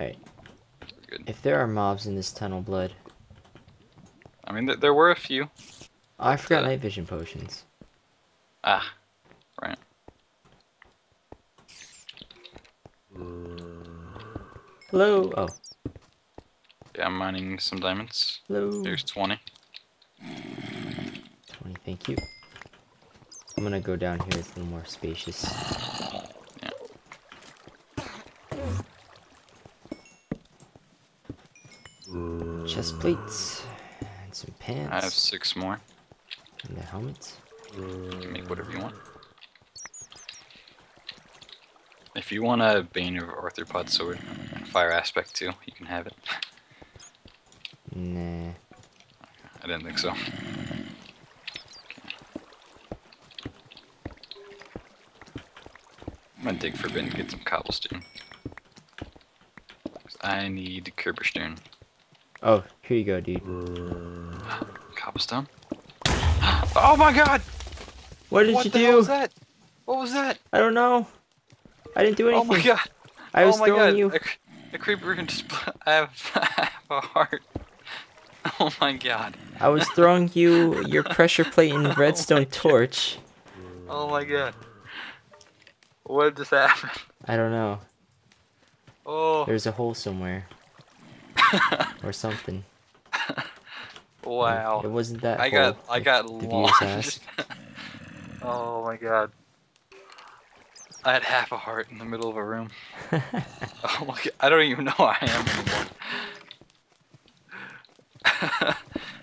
Alright. If there are mobs in this tunnel, Blood. I mean, there were a few. I forgot night vision potions. Ah. Right. Hello. Oh. Yeah, I'm mining some diamonds. Hello. There's 20. 20, thank you. I'm gonna go down here. It's a little more spacious. Yeah. Chest plates and some pants. I have 6 more. And the helmet. You can make whatever you want. If you want a Bane of Arthropod sword and Fire Aspect too, you can have it. Nah. I didn't think so. I'm gonna dig for a bit and get some cobblestone. I need Kerberstone. Oh, here you go, dude. Cobblestone? Oh my god! What did you do? What was that? What was that? I don't know. I didn't do anything. Oh my god! I was throwing you. A creeper can just. I have a heart. Oh my god! I was throwing you your pressure plate and redstone torch. Oh my god! What just happened? I don't know. Oh. There's a hole somewhere. Or something. Wow. It wasn't that. I got lost. Oh my god. I had half a heart in the middle of a room. Oh my god, I don't even know who I am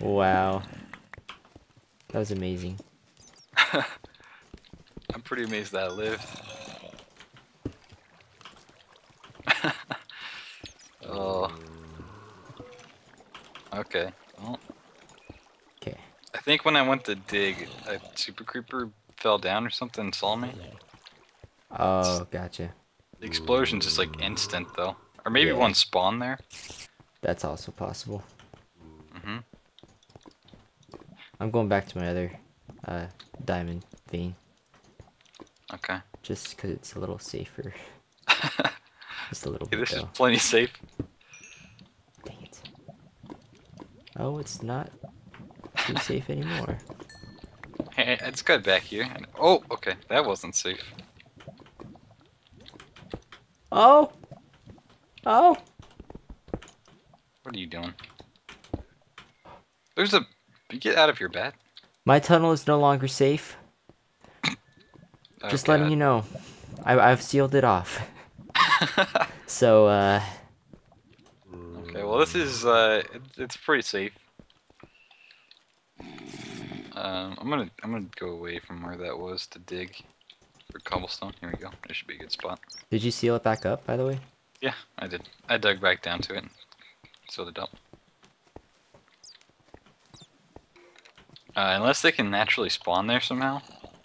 anymore. Wow. That was amazing. I'm pretty amazed that I lived. Oh. Okay. Well. Okay. I think when I went to dig, a super creeper fell down or something and saw me. Oh, gotcha. The explosion's just like instant though. Or maybe one spawned there. That's also possible. Mm-hmm. I'm going back to my other diamond vein. Okay. Just because it's a little safer. Just a little bit. This is plenty safe. Dang it. Oh, it's not too safe anymore. Hey, let's go back here. Oh, okay. That wasn't safe. Oh! Oh! What are you doing? There's a... Get out of here, bat. My tunnel is no longer safe. Oh, just letting you know. I've sealed it off. So, Okay, well this is, it's pretty safe. I'm gonna go away from where that was to dig. For cobblestone, here we go. This should be a good spot. Did you seal it back up, by the way? Yeah, I did. I dug back down to it and sealed it up. Unless they can naturally spawn there somehow,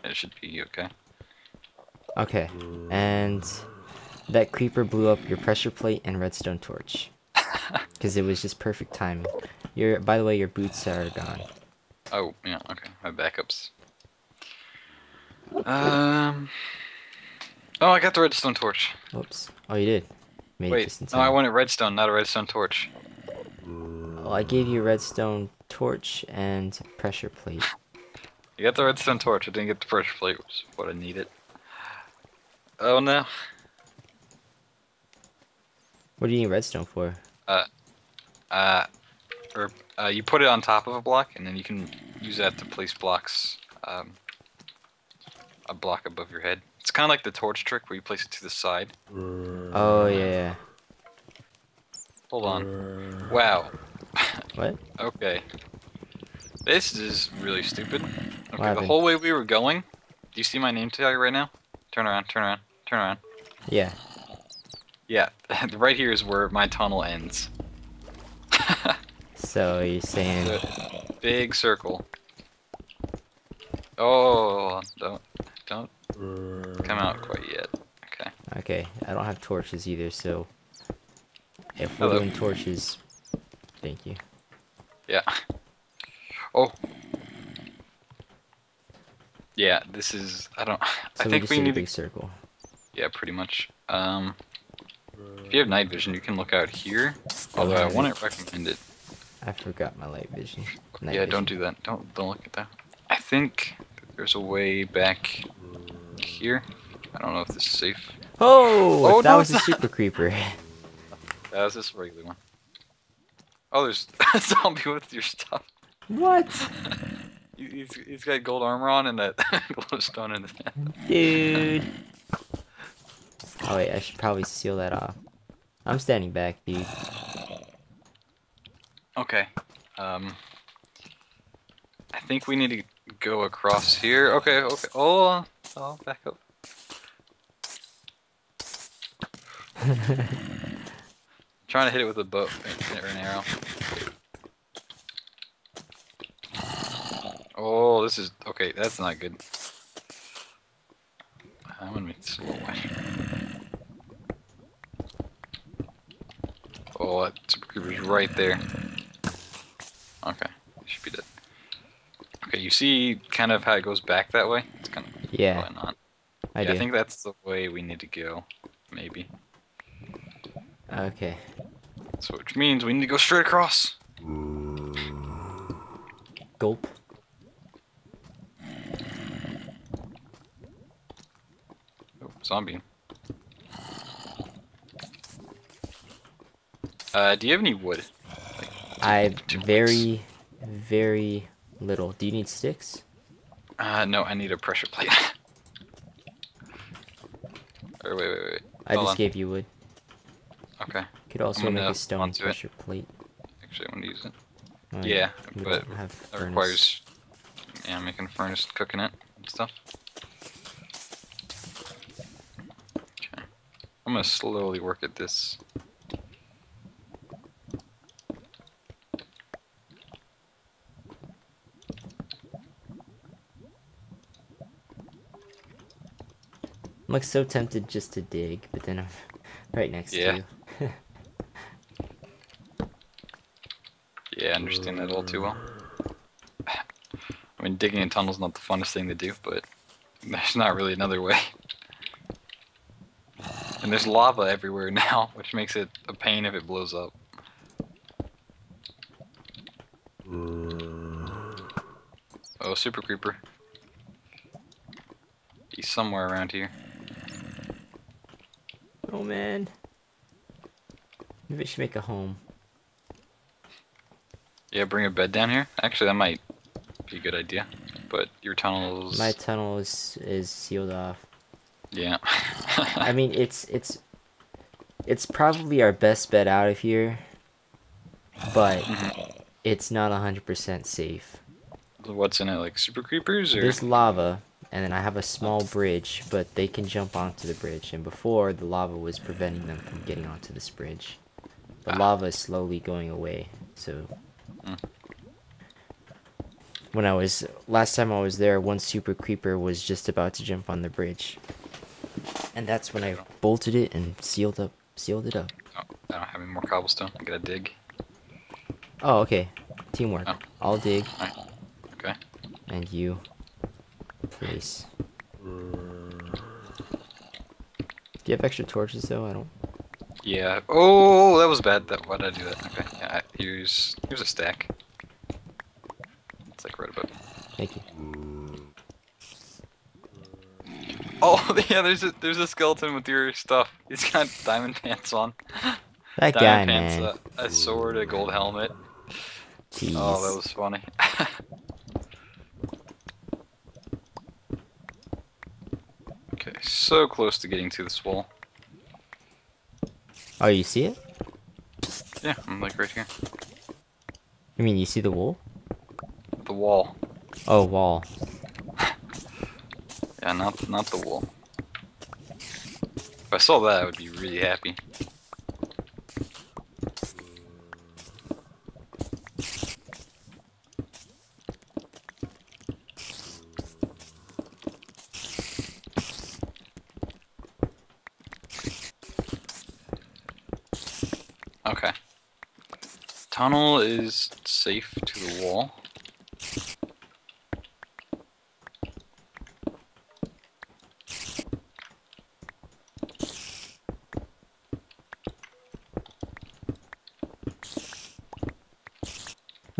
it should be okay. Okay, and that creeper blew up your pressure plate and redstone torch. Because it was just perfect timing. By the way, your boots are gone. Oh, yeah, okay. My backup's... Oh, I got the redstone torch. Whoops. Oh, you did. Wait, no, I wanted redstone, not a redstone torch. Well, I gave you a redstone torch and pressure plate. You got the redstone torch. I didn't get the pressure plate, which is what I needed. Oh no. What do you need redstone for? You put it on top of a block, and then you can use that to place blocks. A block above your head. It's kind of like the torch trick where you place it to the side. Oh yeah. Hold on. Wow. What? Okay. This is really stupid. Okay, the whole way we were going. Do you see my name tag right now? Turn around. Turn around. Turn around. Yeah. Yeah. Right here is where my tunnel ends. So you're saying? The big circle. Oh, don't come out quite yet. Okay. Okay, I don't have torches either, so if we're doing torches, thank you. Yeah. Oh. Yeah, this is I think we need a big circle. Yeah, pretty much. If you have night vision, you can look out here. Although I wouldn't recommend it. I forgot my light vision. Night vision. Don't do that. Don't look at that. I think there's a way back here. I don't know if this is safe. Oh, oh that was a super creeper. That was just a regular one. Oh, there's a zombie with your stuff. What? He's got gold armor on and that glowstone in his hand. Dude. Oh wait, I should probably seal that off. I'm standing back, dude. Okay. I think we need to go across here. Okay, okay. Oh, I'll back up. Trying to hit it with a bow or an arrow. Oh, this is okay. That's not good. I'm gonna make this a little wider. Oh, that super creeper's right there. Okay, it should be dead. Okay, you see kind of how it goes back that way. It's kind of going on. I think that's the way we need to go, maybe. Okay. So which means we need to go straight across. Gulp. Oh, zombie. Do you have any wood? Like, very, very little. Do you need sticks? No, I need a pressure plate. Or wait. Hold on. I just gave you wood. Okay. Could also make a stone pressure plate. Actually, I want to use it. Oh, yeah, but that requires making a furnace, cooking it, and stuff. Okay. I'm gonna slowly work at this. I'm like so tempted just to dig, but then I'm right next to you. Yeah, I understand that all too well. I mean, digging in tunnels is not the funnest thing to do, but there's not really another way. And there's lava everywhere now, which makes it a pain if it blows up. Oh, super creeper. He's somewhere around here. Oh man. Maybe it should make a home. Yeah, bring a bed down here. Actually, that might be a good idea. But your tunnels... My tunnel is sealed off. Yeah. I mean, it's probably our best bet out of here. But it's not 100% safe. What's in it? Like super creepers? Or? There's lava. And then I have a small bridge, but they can jump onto the bridge. And before, the lava was preventing them from getting onto this bridge. The lava is slowly going away, so... When I was... Last time I was there, one super creeper was just about to jump on the bridge. And that's when I bolted it and sealed it up. Oh, I don't have any more cobblestone. I gotta dig. Oh, okay. Teamwork. Oh. I'll dig. All right. Okay. And you... Place. Do you have extra torches though? I don't. Yeah. Oh, that was bad. Why did I do that? Okay. Yeah, here's a stack. It's like right above. Thank you. Oh yeah, there's a skeleton with your stuff. He's got diamond pants on. That guy, man. A sword, a gold helmet. Jeez. Oh, that was funny. Okay, so close to getting to this wall. Oh, you see it? Yeah, I'm like right here. You mean you see the wall? The wall. Oh, wall. Yeah, not the wall. If I saw that, I would be really happy. Okay. Tunnel is safe to the wall.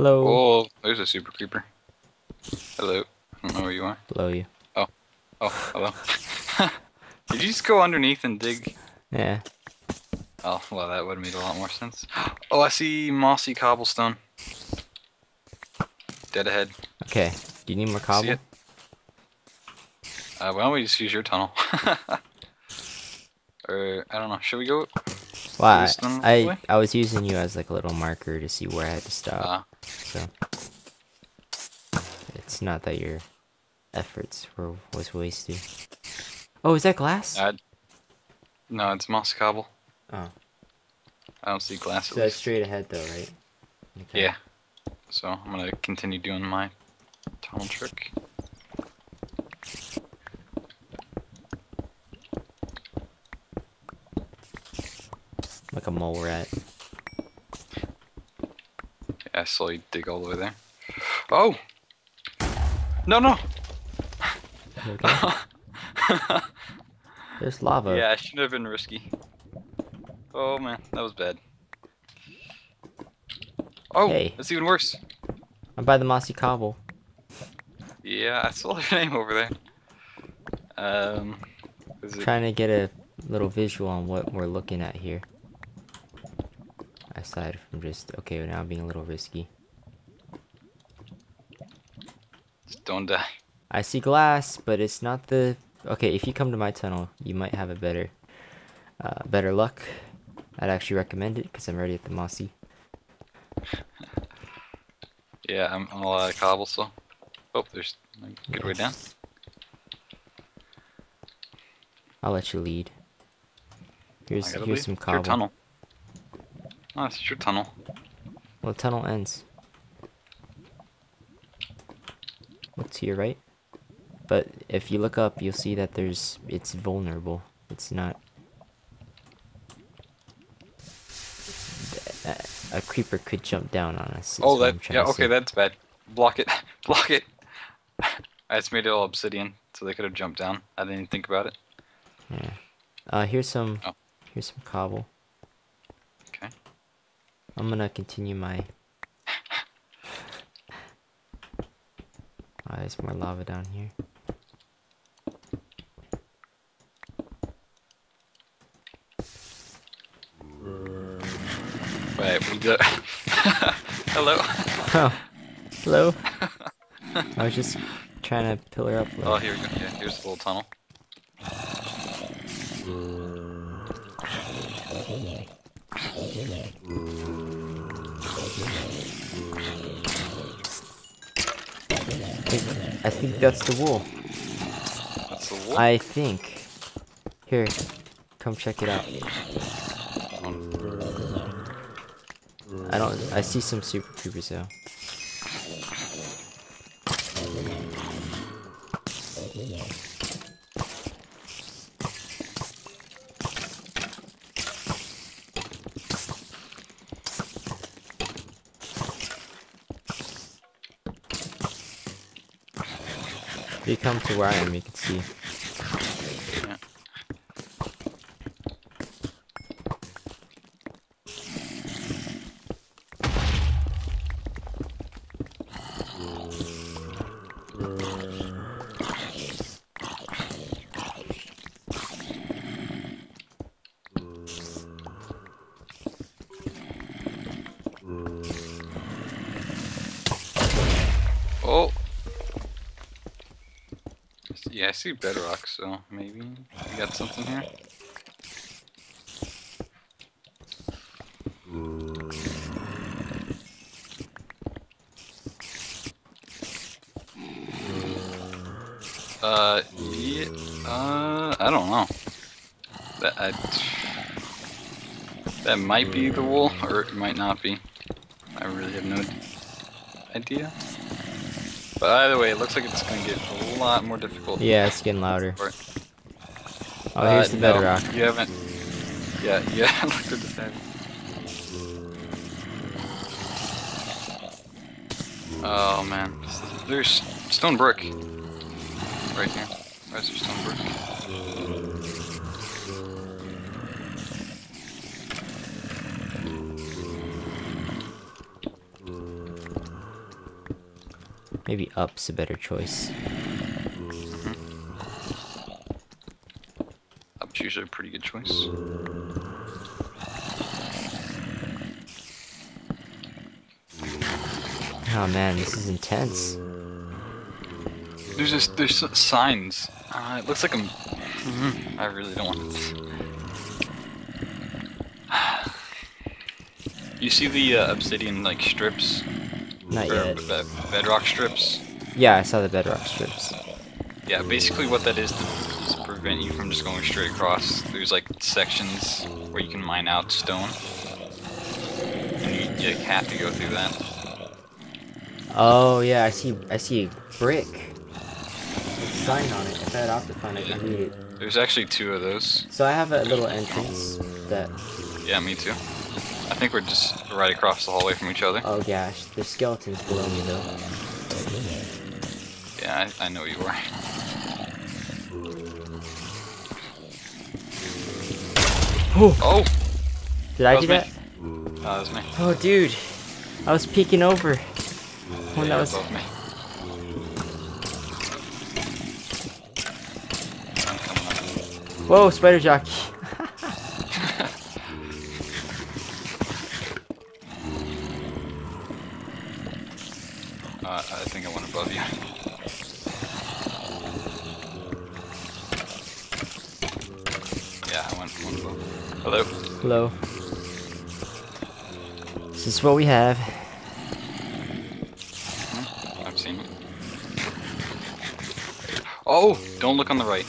Hello. Oh, there's a super creeper. Hello. I don't know where you are. Below you. Oh. Oh, hello. Did you just go underneath and dig? Yeah. Oh, well, that would make a lot more sense. Oh, I see mossy cobblestone. Dead ahead. Okay. Do you need more cobble? See it? Why don't we just use your tunnel? Or, I don't know. Should we go? Wow, I was using you as like a little marker to see where I had to stop. So it's not that your efforts was wasted. Oh, is that glass? No, it's moss cobble. Oh. I don't see glass. So it's straight ahead though, right? Okay. Yeah. So I'm gonna continue doing my tunnel trick. Like a mole rat. Yeah, so you dig all the way there. Oh! No, no! Okay. There's lava. Yeah, it shouldn't have been risky. Oh man, that was bad. Oh, hey. That's even worse. I'm by the mossy cobble. Yeah, I saw your name over there. Is it... Trying to get a little visual on what we're looking at here. Aside from just, okay, now I'm being a little risky. Just don't die. I see glass, but it's not the... Okay, if you come to my tunnel, you might have a better luck. I'd actually recommend it, because I'm already at the mossy. Yeah, I'm all out of cobble, so... Oh, there's a good way down. I'll let you lead. Here's some cobble. Your tunnel. Oh, it's your tunnel. Well, the tunnel ends. Look to your right. But if you look up, you'll see that there's... It's vulnerable. It's not... A creeper could jump down on us. Oh, that... Yeah, okay, that's bad. Block it. Block it. I just made it all obsidian, so they could have jumped down. I didn't even think about it. Yeah. Here's some cobble. I'm gonna continue my... Oh, there's more lava down here. Wait, we go... Hello? Oh. Hello? I was just trying to pillar up... Oh, here we go. Yeah, here's the little tunnel. I think that's the wool. That's the wool? I think. Here, come check it out. I don't... I see some super creepers though. If you come to where I am, you can see. Yeah. Oh! Yeah, I see bedrock, so maybe we got something here. Yeah, I don't know. That might be the wool, or it might not be. I really have no idea. But either way, it looks like it's going to get a lot more difficult. Yeah, it's getting louder. Oh, here's the bedrock. No, you haven't... Yeah, yeah, looked at the same. Oh, man. There's stone brick. Right here. Where's your stone brick? Maybe up's a better choice. Up's usually a pretty good choice. Oh man, this is intense. There's signs. It looks like I'm. I really don't want this. You see the obsidian like strips? Not yet. Bedrock strips? Yeah, I saw the bedrock strips. Yeah, basically what that is to prevent you from just going straight across. There's like sections where you can mine out stone, and you have to go through that. Oh yeah, I see a brick. Sign on it. If I had Optifine, I can read it. There's actually two of those. So I have a little entrance that... Yeah, me too. I think we're just right across the hallway from each other. Oh gosh, there's skeletons below me though. Yeah, I know you are. Oh! Oh. Did I do that? Oh, that was me. Oh dude, I was peeking over. Oh, that was me. Whoa, spider jockey! I think I went above you. Yeah, I went above. Hello. Hello. This is what we have. Oh! Don't look on the right.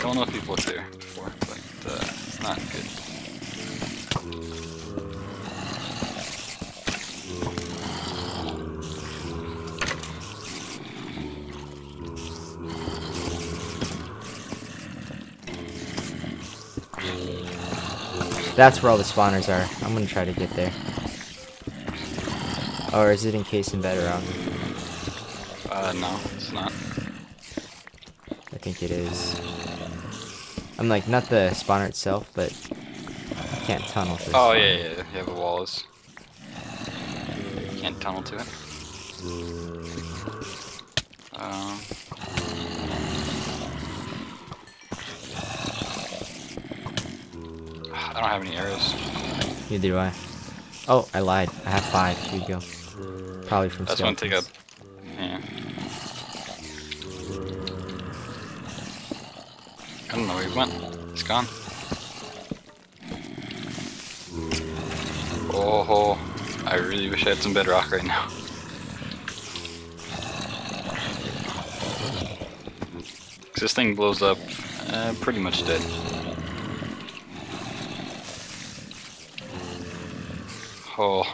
Don't know if you've looked there before, but it's not good. That's where all the spawners are. I'm gonna try to get there. Or is it encased in bedrock? No, it's not. I think it is. I'm like, not the spawner itself, but I can't tunnel through. Oh, yeah, the wall is. You can't tunnel to it. I don't have any arrows. Neither do I. Oh, I lied. I have 5. Here we go. Probably from That's one take up. Yeah. I don't know where he went. He's gone. Oh, I really wish I had some bedrock right now. This thing blows up pretty much dead. Oh.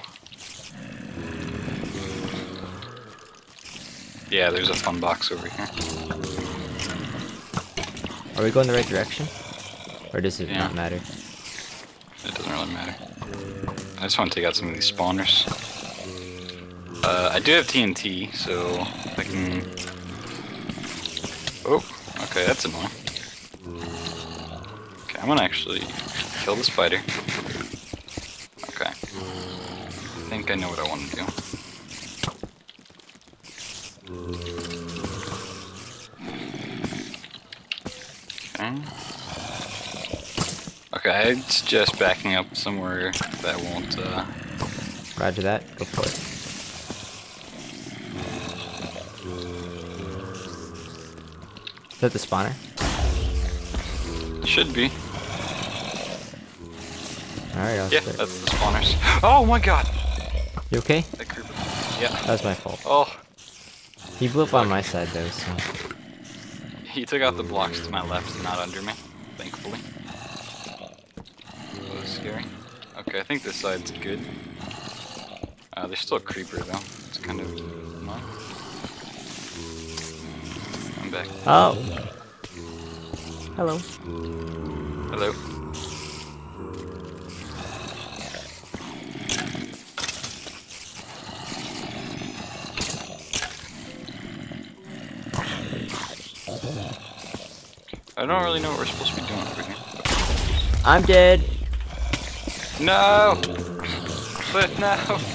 Yeah, there's a fun box over here. Are we going the right direction? Or does it not matter? It doesn't really matter. I just want to take out some of these spawners. I do have TNT, so I can... Oh, okay, that's annoying. Okay, I'm gonna actually kill the spider. Okay. I think I know what I want to do. Okay, I'd suggest backing up somewhere that won't, Roger that, go for it. Is that the spawner? Should be. Alright, I'll start. That's the spawners. Oh my god! You okay? That creeper. Yeah. That was my fault. Oh. He blew up on my side though, so... He took out the blocks to my left, not under me, thankfully. That was scary. Okay, I think this side's good. There's still a creeper though. It's kind of annoying. I'm back. Oh! Hello. Hello. I don't really know what we're supposed to be doing over here. I'm dead! No! But no!